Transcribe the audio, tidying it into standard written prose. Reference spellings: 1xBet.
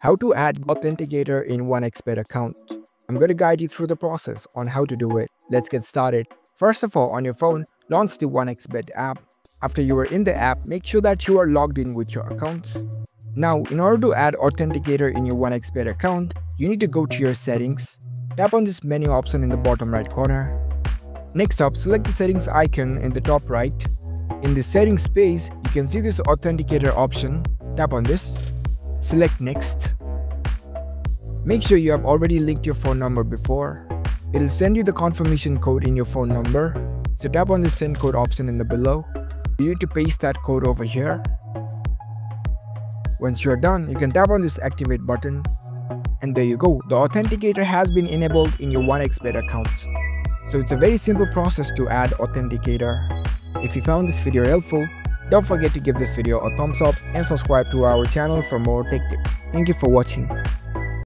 How to add authenticator in 1xBet account. I'm going to guide you through the process on how to do it. Let's get started. First of all, on your phone, launch the 1xBet app. After you are in the app, make sure that you are logged in with your account. Now, in order to add authenticator in your 1xBet account, you need to go to your settings. Tap on this menu option in the bottom right corner. Next up, select the settings icon in the top right. In the settings space, you can see this authenticator option. Tap on this. Select next. Make sure you have already linked your phone number before. It'll send you the confirmation code in your phone number. So tap on the send code option in the below. You need to paste that code over here. Once you're done, you can tap on this activate button. And there you go, the authenticator has been enabled in your 1xBet account. So it's a very simple process to add authenticator. If you found this video helpful, don't forget to give this video a thumbs up and subscribe to our channel for more tech tips. Thank you for watching.